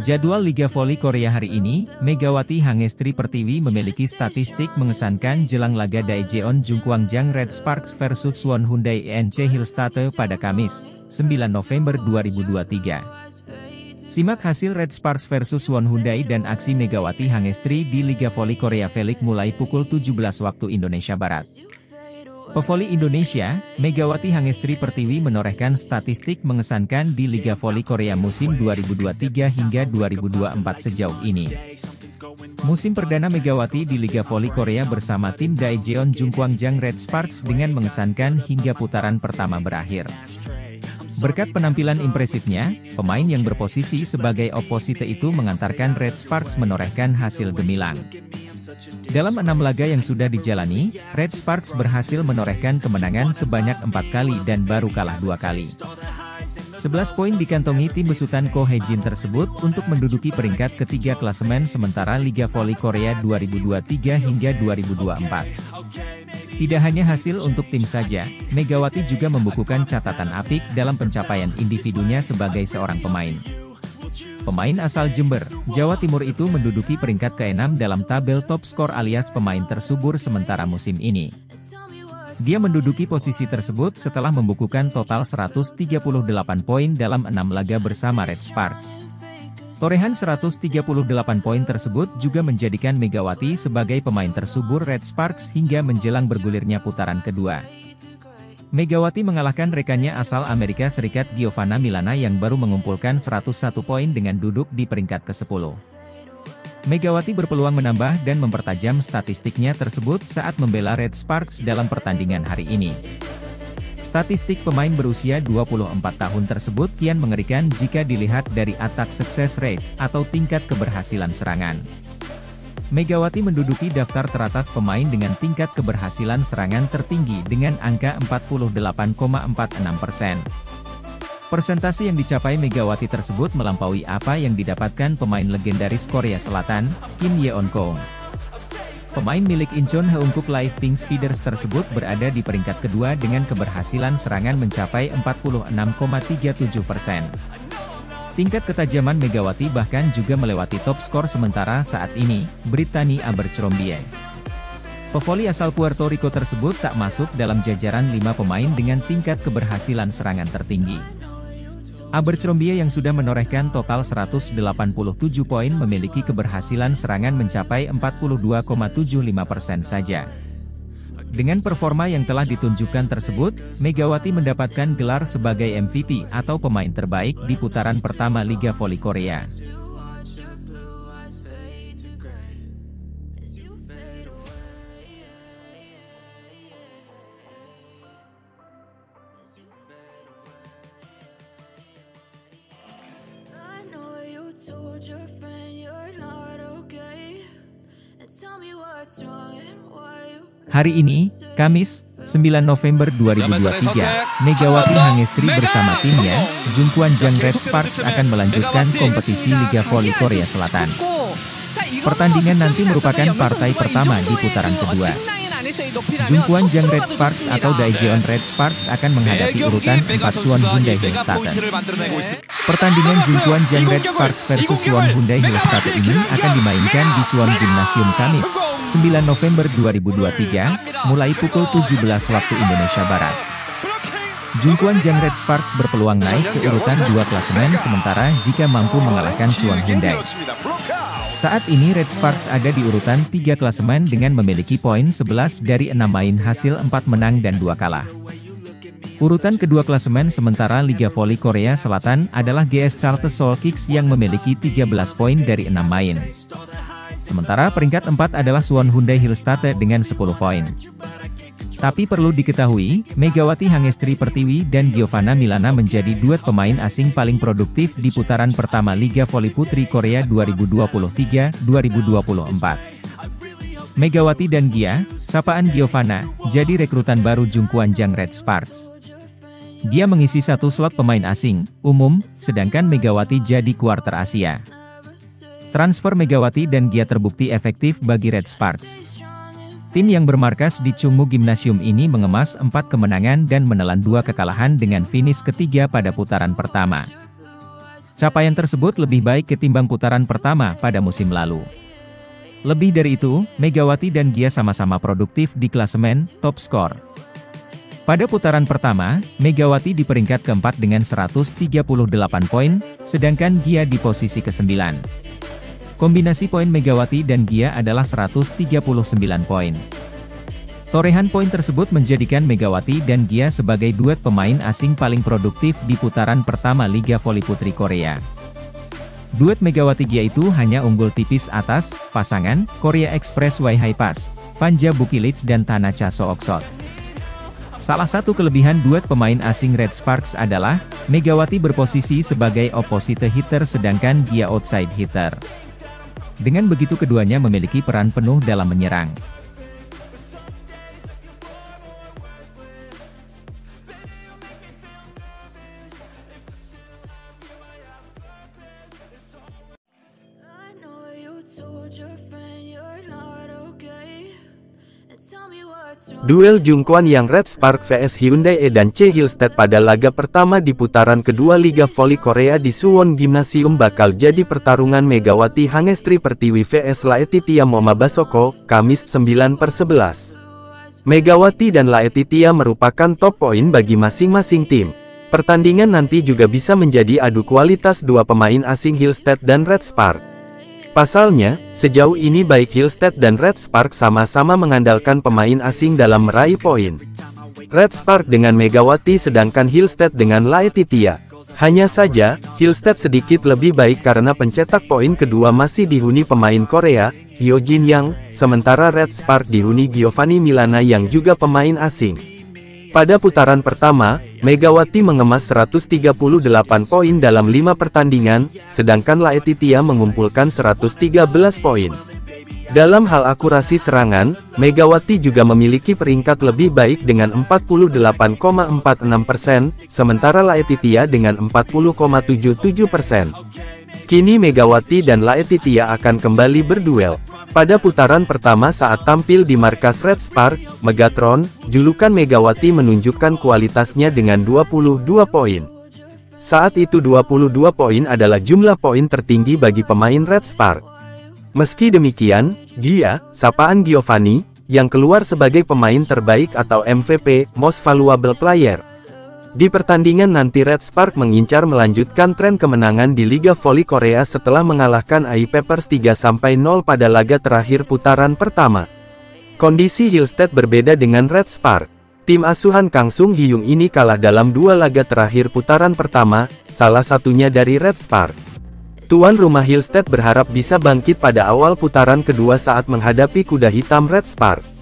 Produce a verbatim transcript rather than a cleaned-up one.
Jadwal Liga Voli Korea hari ini, Megawati Hangestri Pertiwi memiliki statistik mengesankan jelang laga Daejeon Jung Kwan Jang Red Sparks versus Suwon Hyundai N C Hillstate pada Kamis, sembilan November dua ribu dua puluh tiga. Simak hasil Red Sparks versus Suwon Hyundai dan aksi Megawati Hangestri di Liga Voli Korea Velik mulai pukul tujuh belas waktu Indonesia Barat. Pevoli Indonesia, Megawati Hangestri Pertiwi menorehkan statistik mengesankan di Liga Voli Korea musim dua ribu dua puluh tiga hingga dua ribu dua puluh empat sejauh ini. Musim perdana Megawati di Liga Voli Korea bersama tim Daejeon Jung Kwan Jang Red Sparks dengan mengesankan hingga putaran pertama berakhir. Berkat penampilan impresifnya, pemain yang berposisi sebagai oposite itu mengantarkan Red Sparks menorehkan hasil gemilang. Dalam enam laga yang sudah dijalani, Red Sparks berhasil menorehkan kemenangan sebanyak empat kali dan baru kalah dua kali. sebelas poin dikantongi tim besutan Ko Hye Jin tersebut untuk menduduki peringkat ketiga klasemen sementara Liga Voli Korea dua ribu dua puluh tiga hingga dua ribu dua puluh empat. Tidak hanya hasil untuk tim saja, Megawati juga membukukan catatan apik dalam pencapaian individunya sebagai seorang pemain. Pemain asal Jember, Jawa Timur itu menduduki peringkat keenam dalam tabel top skor alias pemain tersubur sementara musim ini. Dia menduduki posisi tersebut setelah membukukan total seratus tiga puluh delapan poin dalam enam laga bersama Red Sparks. Torehan seratus tiga puluh delapan poin tersebut juga menjadikan Megawati sebagai pemain tersubur Red Sparks hingga menjelang bergulirnya putaran kedua. Megawati mengalahkan rekannya asal Amerika Serikat Giovanna Milana yang baru mengumpulkan seratus satu poin dengan duduk di peringkat ke sepuluh. Megawati berpeluang menambah dan mempertajam statistiknya tersebut saat membela Red Sparks dalam pertandingan hari ini. Statistik pemain berusia dua puluh empat tahun tersebut kian mengerikan jika dilihat dari attack success rate atau tingkat keberhasilan serangan. Megawati menduduki daftar teratas pemain dengan tingkat keberhasilan serangan tertinggi dengan angka empat puluh delapan koma empat enam persen. Persentase yang dicapai Megawati tersebut melampaui apa yang didapatkan pemain legendaris Korea Selatan, Kim Yeon-koung. Pemain milik Incheon Heungkuk Life Pink Spiders tersebut berada di peringkat kedua dengan keberhasilan serangan mencapai empat puluh enam koma tiga tujuh persen. Tingkat ketajaman Megawati bahkan juga melewati top skor sementara saat ini, Brittany Abercrombie. Pevoli asal Puerto Rico tersebut tak masuk dalam jajaran lima pemain dengan tingkat keberhasilan serangan tertinggi. Abercrombie yang sudah menorehkan total seratus delapan puluh tujuh poin memiliki keberhasilan serangan mencapai empat puluh dua koma tujuh lima persen saja. Dengan performa yang telah ditunjukkan tersebut, Megawati mendapatkan gelar sebagai M V P atau pemain terbaik di putaran pertama Liga Voli Korea. Told your friend you're not okay and tell me what's wrong and why you... Hari ini, Kamis, sembilan November dua ribu dua puluh tiga, Megawati Hangestri bersama timnya, Jung Kwan Jang Red Sparks akan melanjutkan kompetisi Liga Voli Korea Selatan. Pertandingan nanti merupakan partai pertama di putaran kedua. Jung Kwan Jang Red Sparks atau Daejeon Red Sparks akan menghadapi urutan empat Suwon Hyundai Hillstate. Pertandingan Jung Kwan Jang Red Sparks versus Suwon Hyundai Hillstate ini akan dimainkan di Suwon Gymnasium Kamis, sembilan November dua ribu dua puluh tiga, mulai pukul tujuh belas waktu Indonesia Barat. Jung Kwan Jang Red Sparks berpeluang naik ke urutan dua klasemen sementara jika mampu mengalahkan Suwon Hyundai. Saat ini Red Sparks ada di urutan tiga klasemen dengan memiliki poin sebelas dari enam main hasil empat menang dan dua kalah. Urutan kedua klasemen sementara Liga Voli Korea Selatan adalah G S Charter Seoul Kicks yang memiliki tiga belas poin dari enam main. Sementara peringkat empat adalah Suwon Hyundai Hillstate dengan sepuluh poin. Tapi perlu diketahui, Megawati Hangestri Pertiwi dan Giovanna Milana menjadi duet pemain asing paling produktif di putaran pertama Liga Voli Putri Korea dua ribu dua puluh tiga dua ribu dua puluh empat. Megawati dan Gia, sapaan Giovanna, jadi rekrutan baru Jung Kwan Jang Red Sparks. Gia mengisi satu slot pemain asing, umum, sedangkan Megawati jadi kuarter Asia. Transfer Megawati dan Gia terbukti efektif bagi Red Sparks. Tim yang bermarkas di Chungmu Gymnasium ini mengemas empat kemenangan dan menelan dua kekalahan dengan finish ketiga pada putaran pertama. Capaian tersebut lebih baik ketimbang putaran pertama pada musim lalu. Lebih dari itu, Megawati dan Gia sama-sama produktif di klasemen, top skor. Pada putaran pertama, Megawati di peringkat keempat dengan seratus tiga puluh delapan poin, sedangkan Gia di posisi kesembilan. Kombinasi poin Megawati dan Gia adalah seratus tiga puluh sembilan poin. Torehan poin tersebut menjadikan Megawati dan Gia sebagai duet pemain asing paling produktif di putaran pertama Liga Voli Putri Korea. Duet Megawati Gia itu hanya unggul tipis atas pasangan Korea Express Wai Pass, Panja Bukilit dan Tanaca Sooksot. Salah satu kelebihan duet pemain asing Red Sparks adalah Megawati berposisi sebagai opposite hitter sedangkan Gia outside hitter. Dengan begitu keduanya memiliki peran penuh dalam menyerang. Duel Jung Kwan Yang Red Sparks versus Hyundai N C Hillstate pada laga pertama di putaran kedua Liga Voli Korea di Suwon Gymnasium bakal jadi pertarungan Megawati Hangestri Pertiwi versus Letizia Mombasoko, Kamis sembilan per sebelas. Megawati dan Letizia merupakan top poin bagi masing-masing tim. Pertandingan nanti juga bisa menjadi adu kualitas dua pemain asing Hillstate dan Red Sparks. Pasalnya, sejauh ini baik Hillstate dan Red Sparks sama-sama mengandalkan pemain asing dalam meraih poin. Red Sparks dengan Megawati sedangkan Hillstate dengan Letizia. Hanya saja, Hillstate sedikit lebih baik karena pencetak poin kedua masih dihuni pemain Korea, Hyojin Yang, sementara Red Sparks dihuni Giovanna Milana yang juga pemain asing. Pada putaran pertama, Megawati mengemas seratus tiga puluh delapan poin dalam lima pertandingan, sedangkan Letizia mengumpulkan seratus tiga belas poin. Dalam hal akurasi serangan, Megawati juga memiliki peringkat lebih baik dengan empat puluh delapan koma empat enam persen, sementara Letizia dengan empat puluh koma tujuh tujuh persen. Kini Megawati dan Letizia akan kembali berduel. Pada putaran pertama saat tampil di markas Red Sparks, Megatron, julukan Megawati menunjukkan kualitasnya dengan dua puluh dua poin. Saat itu dua puluh dua poin adalah jumlah poin tertinggi bagi pemain Red Sparks. Meski demikian, Gia, sapaan Giovanni, yang keluar sebagai pemain terbaik atau M V P, Most Valuable Player. Di pertandingan nanti Red Sparks mengincar melanjutkan tren kemenangan di Liga Voli Korea setelah mengalahkan A I Peppers tiga nol pada laga terakhir putaran pertama. Kondisi Hillstate berbeda dengan Red Sparks. Tim asuhan Kang Sung Hyung ini kalah dalam dua laga terakhir putaran pertama, salah satunya dari Red Sparks. Tuan rumah Hillstate berharap bisa bangkit pada awal putaran kedua saat menghadapi kuda hitam Red Sparks.